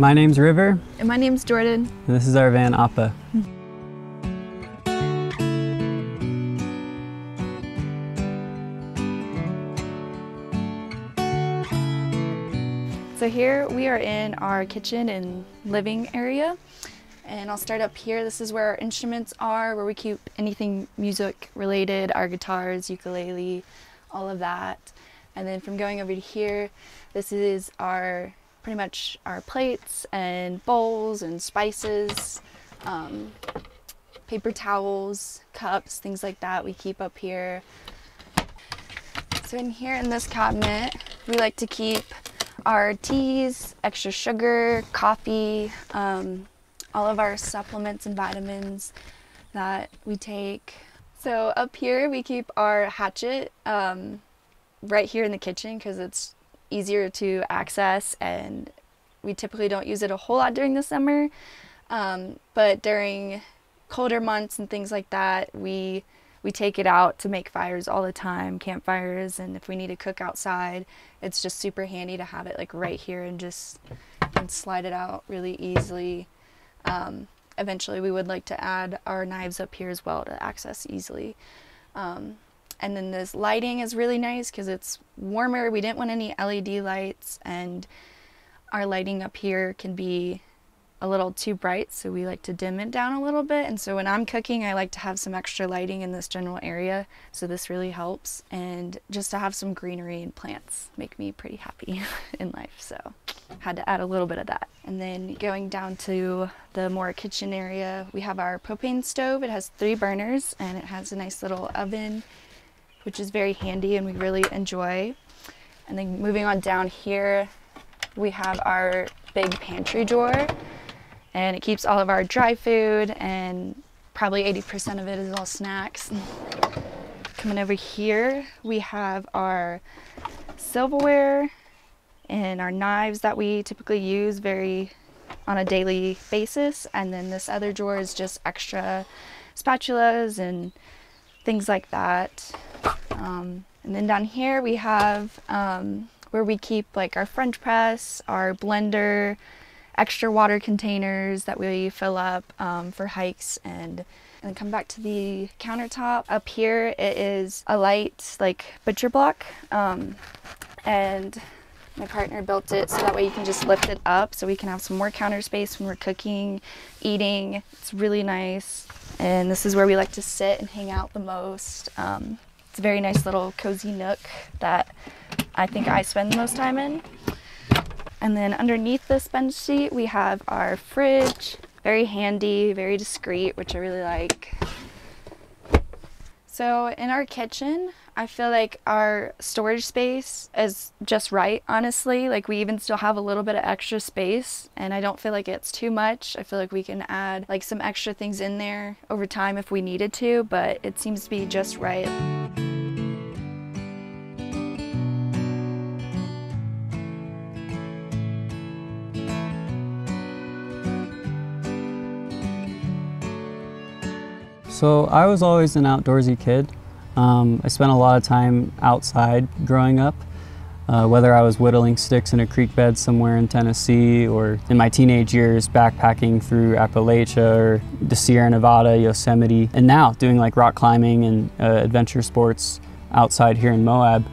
My name's River. And my name's Jordan. And this is our van, Appa. So here we are in our kitchen and living area. And I'll start up here. This is where our instruments are, where we keep anything music related, our guitars, ukulele, all of that. And then from going over to here, this is our pretty much our plates and bowls and spices, paper towels, cups, things like that we keep up here. So in here in this cabinet, we like to keep our teas, extra sugar, coffee, all of our supplements and vitamins that we take. So up here we keep our hatchet right here in the kitchen because it's easier to access, and we typically don't use it a whole lot during the summer, but during colder months and things like that, we take it out to make fires all the time, campfires, and if we need to cook outside, it's just super handy to have it like right here and just slide it out really easily. Eventually we would like to add our knives up here as well to access easily. And then this lighting is really nice because it's warmer. We didn't want any LED lights, and our lighting up here can be a little too bright, so we like to dim it down a little bit. And so when I'm cooking, I like to have some extra lighting in this general area, so this really helps. And just to have some greenery and plants make me pretty happy in life, so had to add a little bit of that. And then going down to the more kitchen area, we have our propane stove. It has 3 burners, and it has a nice little oven, which is very handy and we really enjoy. And then moving on down here, we have our big pantry drawer, and it keeps all of our dry food, and probably 80% of it is all snacks. Coming over here, we have our silverware and our knives that we typically use very on a daily basis. And then this other drawer is just extra spatulas and things like that. And then down here we have where we keep like our French press, our blender, extra water containers that we fill up for hikes. And then come back to the countertop. Up here it is a light like butcher block, and my partner built it so that way you can just lift it up so we can have some more counter space when we're cooking, eating. It's really nice. And this is where we like to sit and hang out the most. It's a very nice little cozy nook that I think I spend the most time in. And then underneath this bench seat, we have our fridge. Very handy, very discreet, which I really like. So in our kitchen, I feel like our storage space is just right, honestly. Like, we even still have a little bit of extra space, and I don't feel like it's too much. I feel like we can add like some extra things in there over time if we needed to, but it seems to be just right. So I was always an outdoorsy kid. I spent a lot of time outside growing up, whether I was whittling sticks in a creek bed somewhere in Tennessee, or in my teenage years backpacking through Appalachia or the Sierra Nevada, Yosemite, and now doing like rock climbing and adventure sports outside here in Moab.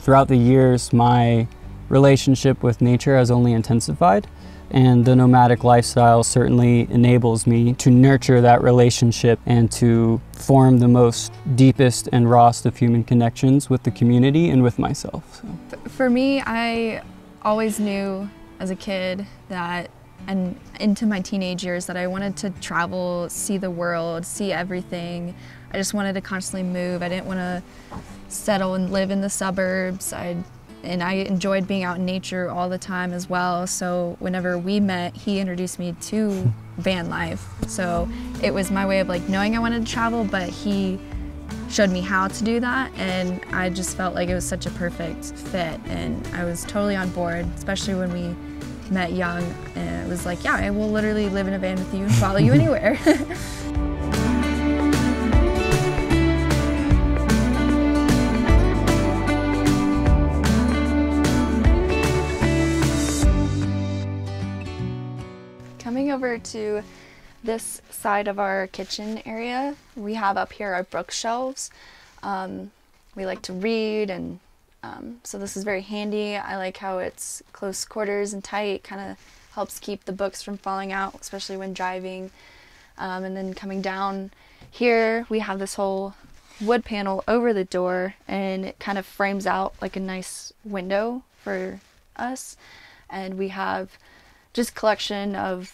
Throughout the years, my relationship with nature has only intensified, and the nomadic lifestyle certainly enables me to nurture that relationship and to form the most deepest and rawest of human connections with the community and with myself. So. For me, I always knew as a kid that, and into my teenage years, that I wanted to travel, see the world, see everything. I just wanted to constantly move. I didn't want to settle and live in the suburbs. And I enjoyed being out in nature all the time as well. So whenever we met, he introduced me to van life. So it was my way of like knowing I wanted to travel, but he showed me how to do that, and I just felt like it was such a perfect fit, and I was totally on board, especially when we met young, and it was like, yeah, I will literally live in a van with you and follow you anywhere. Coming over to this side of our kitchen area, we have up here our bookshelves. We like to read, and so this is very handy. I like how it's close quarters and tight, kind of helps keep the books from falling out, especially when driving. And then coming down here, we have this whole wood panel over the door, and it kind of frames out like a nice window for us. And we have just collection of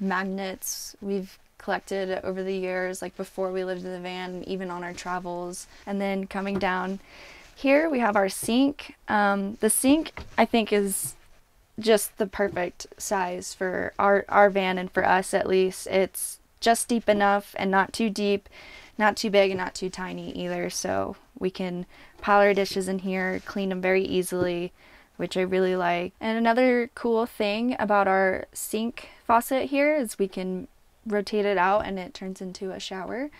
magnets we've collected over the years, like before we lived in the van, even on our travels. And then coming down here, we have our sink. The sink, I think, is just the perfect size for our van, and for us at least. It's just deep enough and not too deep, not too big and not too tiny either, so we can pile our dishes in here, clean them very easily, which I really like. And another cool thing about our sink faucet here is we can rotate it out and it turns into a shower.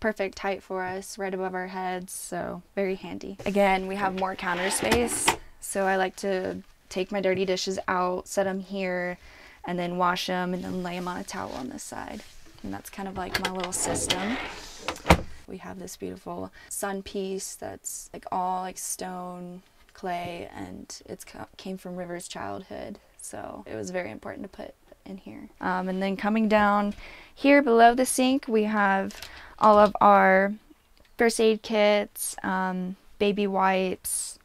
Perfect height for us, right above our heads, so very handy. Again, we have more counter space, so I like to take my dirty dishes out, set them here, and then wash them, and then lay them on a towel on this side. And that's kind of like my little system. We have this beautiful sun piece that's like all like stone, clay, and it came from River's childhood, so it was very important to put in here. And then coming down here below the sink, we have all of our first aid kits, baby wipes,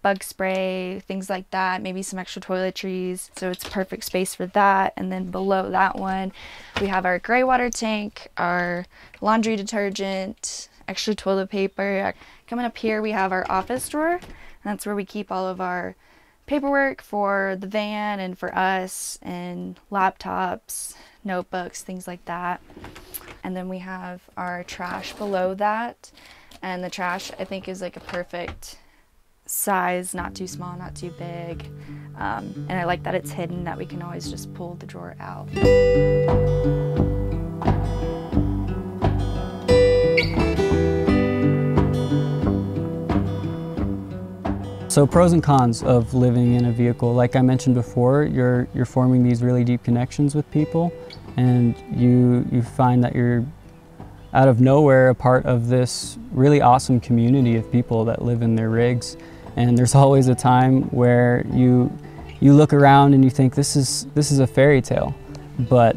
bug spray, things like that, maybe some extra toiletries, so it's perfect space for that. And then below that one, we have our gray water tank, our laundry detergent, extra toilet paper. Coming up here, we have our office drawer. That's where we keep all of our paperwork for the van and for us, and laptops, notebooks, things like that. And then we have our trash below that. And the trash, I think, is like a perfect size, not too small, not too big. And I like that it's hidden, that we can always just pull the drawer out. So pros and cons of living in a vehicle. Like I mentioned before, you're forming these really deep connections with people, and you find that you're out of nowhere a part of this really awesome community of people that live in their rigs. And there's always a time where you look around and you think this is a fairy tale, but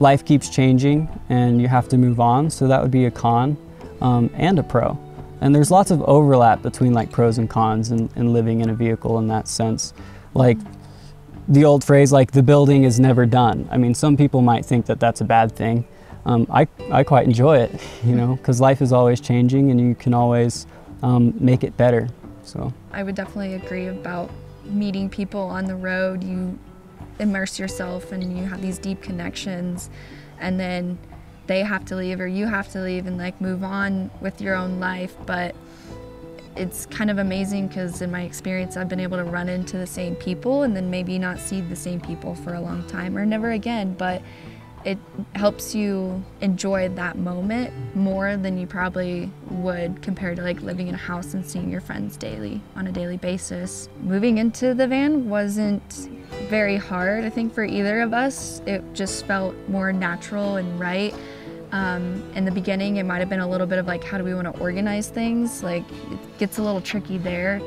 life keeps changing and you have to move on. So that would be a con and a pro. And there's lots of overlap between like pros and cons and living in a vehicle in that sense. Like the old phrase, like the building is never done. I mean, some people might think that that's a bad thing. I quite enjoy it, you know, because life is always changing and you can always make it better. So I would definitely agree about meeting people on the road. You immerse yourself and you have these deep connections, and then they have to leave or you have to leave and like move on with your own life. But it's kind of amazing because in my experience, I've been able to run into the same people and then maybe not see the same people for a long time or never again, but it helps you enjoy that moment more than you probably would compared to like living in a house and seeing your friends daily on a daily basis. Moving into the van wasn't very hard, I think, for either of us. It just felt more natural and right. In the beginning, it might have been a little bit of like, how do we want to organize things? Like, it gets a little tricky there.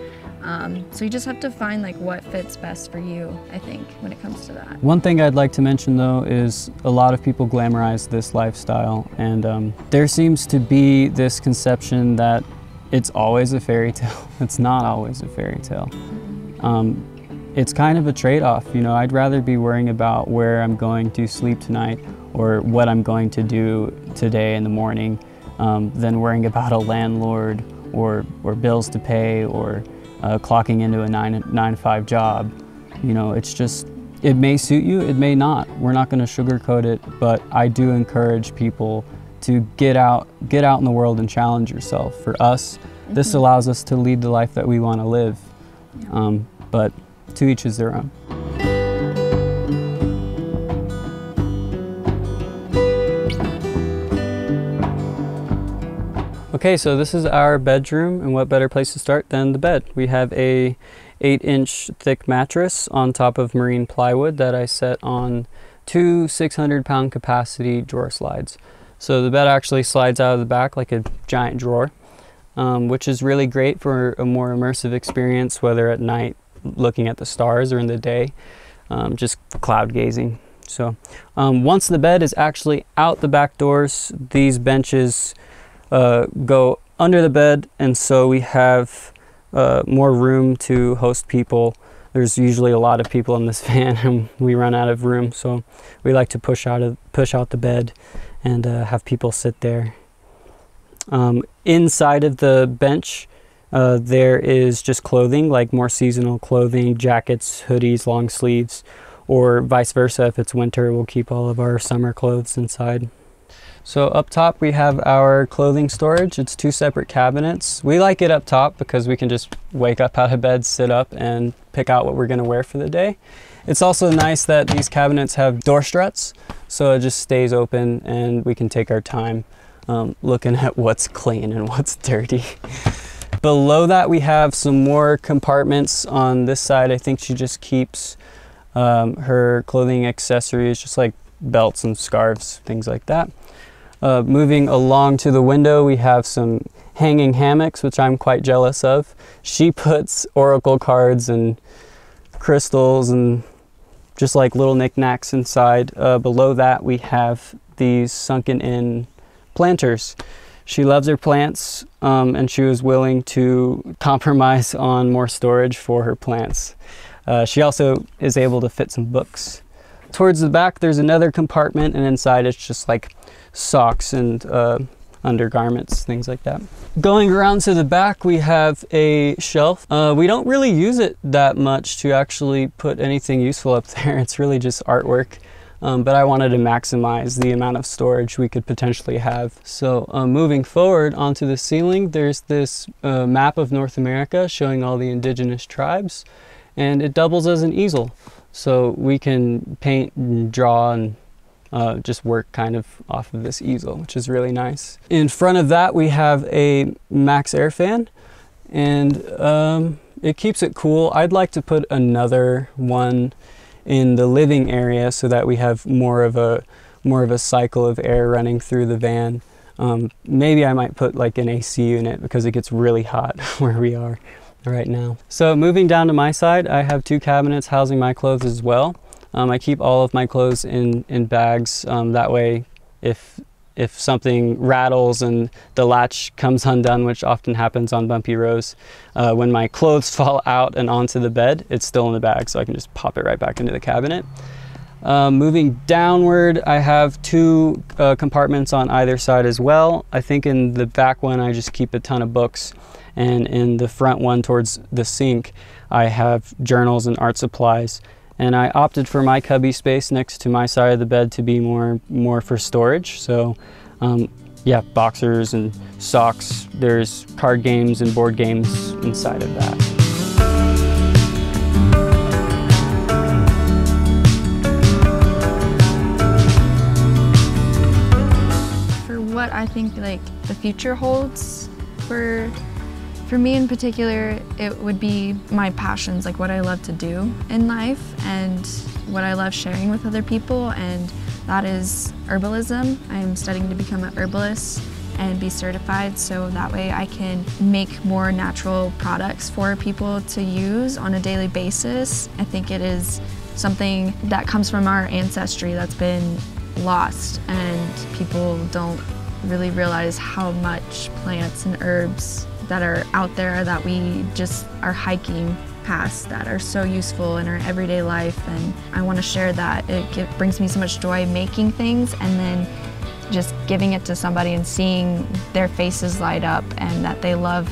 So you just have to find like what fits best for you, I think, when it comes to that. One thing I'd like to mention though is a lot of people glamorize this lifestyle, and there seems to be this conception that it's always a fairy tale. It's not always a fairy tale. It's kind of a trade-off, you know. I'd rather be worrying about where I'm going to sleep tonight or what I'm going to do today in the morning than worrying about a landlord or bills to pay or clocking into a nine to five job. You know, it's just, it may suit you, it may not. We're not going to sugarcoat it, but I do encourage people to get out in the world and challenge yourself. For us, this allows us to lead the life that we want to live, but to each is their own. Okay, so this is our bedroom, and what better place to start than the bed? We have a 8-inch thick mattress on top of marine plywood that I set on two 600-pound capacity drawer slides. So the bed actually slides out of the back like a giant drawer, which is really great for a more immersive experience, whether at night looking at the stars or in the day, just cloud gazing. So once the bed is actually out the back doors, these benches go under the bed, and so we have more room to host people. There's usually a lot of people in this van and we run out of room, so we like to push out the bed and have people sit there. Inside of the bench, there is just clothing, like more seasonal clothing, jackets, hoodies, long sleeves, or vice versa. If it's winter, we'll keep all of our summer clothes inside. So up top we have our clothing storage. It's two separate cabinets. We like it up top because we can just wake up out of bed, sit up, and pick out what we're gonna wear for the day. It's also nice that these cabinets have door struts, so it just stays open and we can take our time looking at what's clean and what's dirty. Below that we have some more compartments. On this side, I think she just keeps her clothing accessories, just like belts and scarves, things like that. Moving along to the window, we have some hanging hammocks, which I'm quite jealous of. She puts oracle cards and crystals and just like little knickknacks inside. Below that, we have these sunken in planters. She loves her plants, and she was willing to compromise on more storage for her plants. She also is able to fit some books. Towards the back, there's another compartment, and inside it's just like socks and undergarments, things like that. Going around to the back, we have a shelf. We don't really use it that much to actually put anything useful up there. It's really just artwork, but I wanted to maximize the amount of storage we could potentially have. So moving forward onto the ceiling, there's this map of North America showing all the indigenous tribes, and it doubles as an easel. So we can paint and draw and just work kind of off of this easel, which is really nice. In front of that, we have a Max air fan, and it keeps it cool. I'd like to put another one in the living area so that we have more of a cycle of air running through the van. Maybe I might put like an AC unit because it gets really hot where we are right now. So moving down to my side, I have two cabinets housing my clothes as well. I keep all of my clothes in bags. That way, if something rattles and the latch comes undone, which often happens on bumpy roads, when my clothes fall out and onto the bed, it's still in the bag, so I can just pop it right back into the cabinet. Moving downward, I have two compartments on either side as well. I think in the back one, I just keep a ton of books. And in the front one towards the sink, I have journals and art supplies. And I opted for my cubby space next to my side of the bed to be more for storage. So yeah, boxers and socks. There's card games and board games inside of that. For what I think like the future holds for me in particular, it would be my passions, like what I love to do in life and what I love sharing with other people, and that is herbalism. I'm studying to become a herbalist and be certified, so that way I can make more natural products for people to use on a daily basis. I think it is something that comes from our ancestry that's been lost, and people don't really realize how much plants and herbs that are out there that we just are hiking past that are so useful in our everyday life, and I want to share that. It brings me so much joy making things and then just giving it to somebody and seeing their faces light up and that they love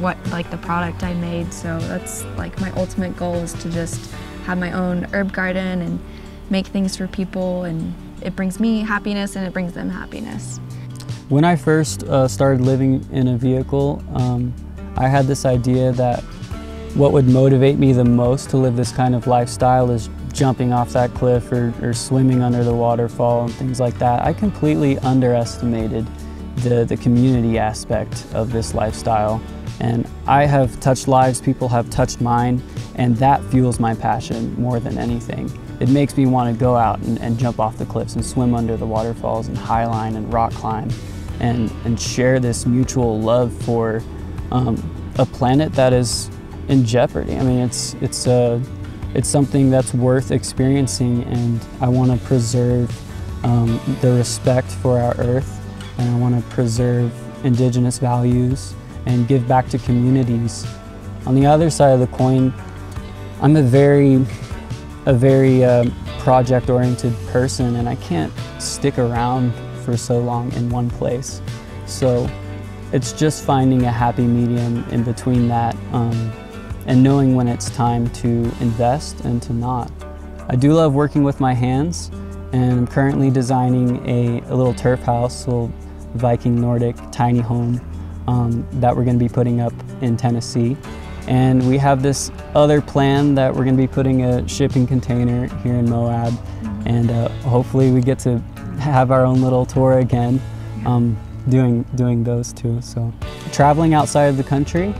what like the product I made. So that's like my ultimate goal, is to just have my own herb garden and make things for people, and it brings me happiness and it brings them happiness. When I first started living in a vehicle, I had this idea that what would motivate me the most to live this kind of lifestyle is jumping off that cliff or swimming under the waterfall and things like that. I completely underestimated the community aspect of this lifestyle. And I have touched lives, people have touched mine, and that fuels my passion more than anything. It makes me want to go out and jump off the cliffs and swim under the waterfalls and highline and rock climb and share this mutual love for a planet that is in jeopardy. I mean, it's something that's worth experiencing, and I want to preserve the respect for our earth, and I want to preserve indigenous values and give back to communities. On the other side of the coin, I'm a very project-oriented person, and I can't stick around for so long in one place. So it's just finding a happy medium in between that and knowing when it's time to invest and to not. I do love working with my hands, and I'm currently designing a little turf house, a little Viking Nordic tiny home that we're going to be putting up in Tennessee. And we have this other plan that we're going to be putting a shipping container here in Moab, and hopefully we get to have our own little tour again, doing those two. So traveling outside of the country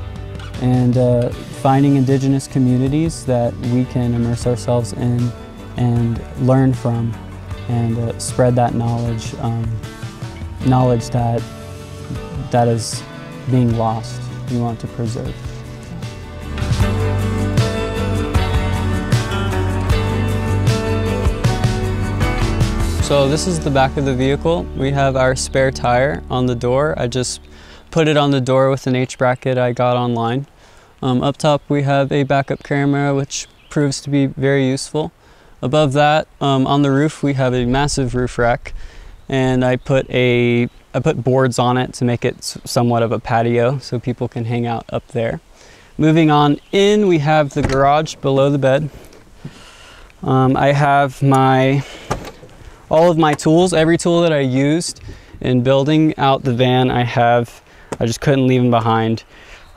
and finding indigenous communities that we can immerse ourselves in and learn from, and spread that knowledge, knowledge that is being lost. We want to preserve. So this is the back of the vehicle. We have our spare tire on the door. I just put it on the door with an H-bracket I got online. Up top we have a backup camera, which proves to be very useful. Above that, on the roof, we have a massive roof rack, and I put boards on it to make it somewhat of a patio so people can hang out up there. Moving on in, we have the garage below the bed. I have all of my tools, every tool that I used in building out the van, I just couldn't leave them behind.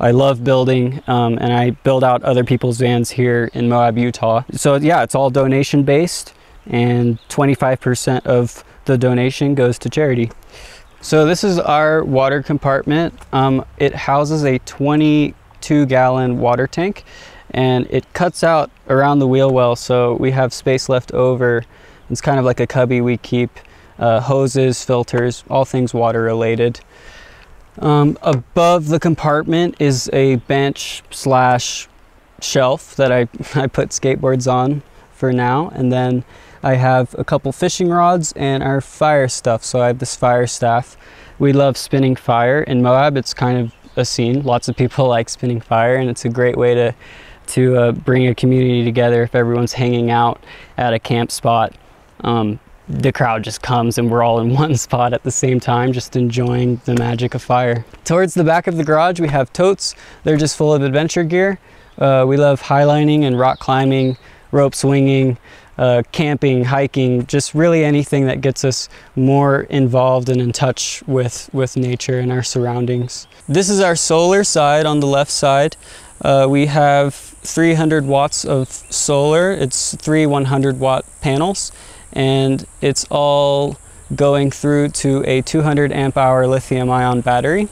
I love building, and I build out other people's vans here in Moab, Utah. So yeah, it's all donation based, and 25% of the donation goes to charity. So this is our water compartment. It houses a 22-gallon water tank, and it cuts out around the wheel well, so we have space left over. It's kind of like a cubby we keep hoses, filters, all things water related. Above the compartment is a bench / shelf that I put skateboards on for now. And then I have a couple fishing rods and our fire stuff. So I have this fire staff. We love spinning fire in Moab. It's kind of a scene. Lots of people like spinning fire, and it's a great way to bring a community together. If everyone's hanging out at a camp spot, the crowd just comes and we're all in one spot at the same time, just enjoying the magic of fire. Towards the back of the garage, we have totes. They're just full of adventure gear. We love highlining and rock climbing, rope swinging, camping, hiking, just really anything that gets us more involved and in touch with nature and our surroundings. This is our solar side on the left side. We have 300 watts of solar. It's 3 100-watt panels, and it's all going through to a 200-amp-hour lithium-ion battery.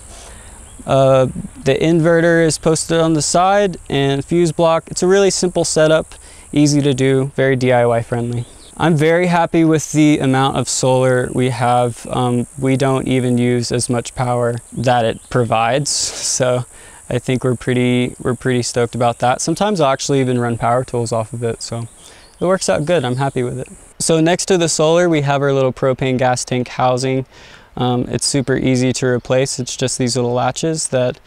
The inverter is posted on the side, and fuse block. It's a really simple setup, easy to do, very DIY friendly. I'm very happy with the amount of solar we have. We don't even use as much power that it provides, so I think we're pretty stoked about that. Sometimes I'll actually even run power tools off of it, so it works out good. I'm happy with it. So next to the solar, we have our little propane gas tank housing. It's super easy to replace. It's just these little latches that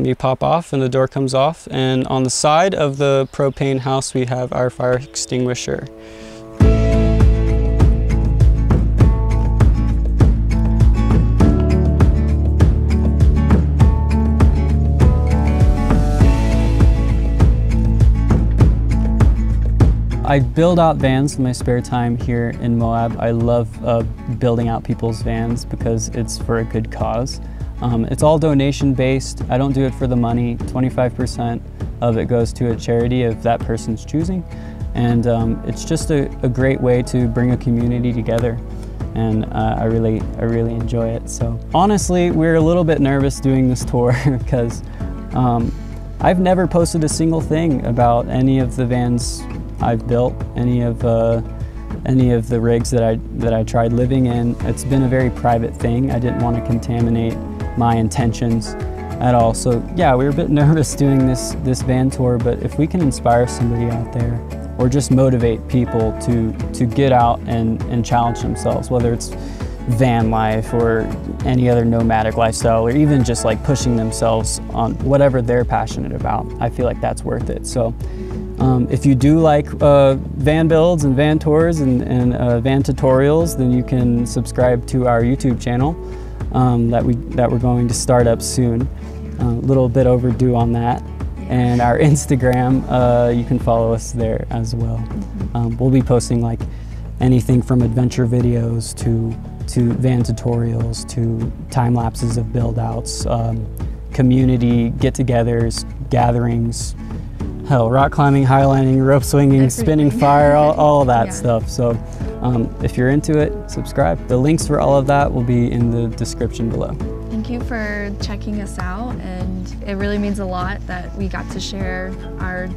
you pop off and the door comes off. And on the side of the propane house, we have our fire extinguisher. I build out vans in my spare time here in Moab. I love building out people's vans because it's for a good cause. It's all donation based. I don't do it for the money. 25% of it goes to a charity of that person's choosing. And it's just a great way to bring a community together. And I really enjoy it. So honestly, we're a little bit nervous doing this tour because I've never posted a single thing about any of the vans I've built, any of the rigs that I tried living in. It's been a very private thing. I didn't want to contaminate my intentions at all. So yeah, we were a bit nervous doing this van tour, but if we can inspire somebody out there or just motivate people to get out and challenge themselves, whether it's van life or any other nomadic lifestyle, or even just like pushing themselves on whatever they're passionate about, I feel like that's worth it. So if you do like van builds and van tours and van tutorials, then you can subscribe to our YouTube channel that we're going to start up soon. A little bit overdue on that. And our Instagram, you can follow us there as well. We'll be posting like anything from adventure videos to van tutorials, to time lapses of build outs, community get-togethers, gatherings, hell, rock climbing, highlining, rope swinging, everything. Spinning fire, all that stuff. So if you're into it, subscribe. The links for all of that will be in the description below. Thank you for checking us out, and it really means a lot that we got to share our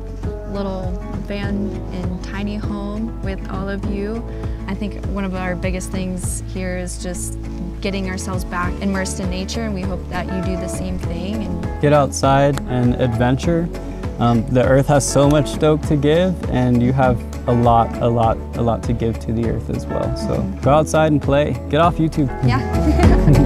little van and tiny home with all of you. I think one of our biggest things here is just getting ourselves back immersed in nature, and we hope that you do the same thing. And get outside and adventure. The earth has so much stoke to give, and you have a lot to give to the earth as well. So go outside and play. Get off YouTube. Yeah.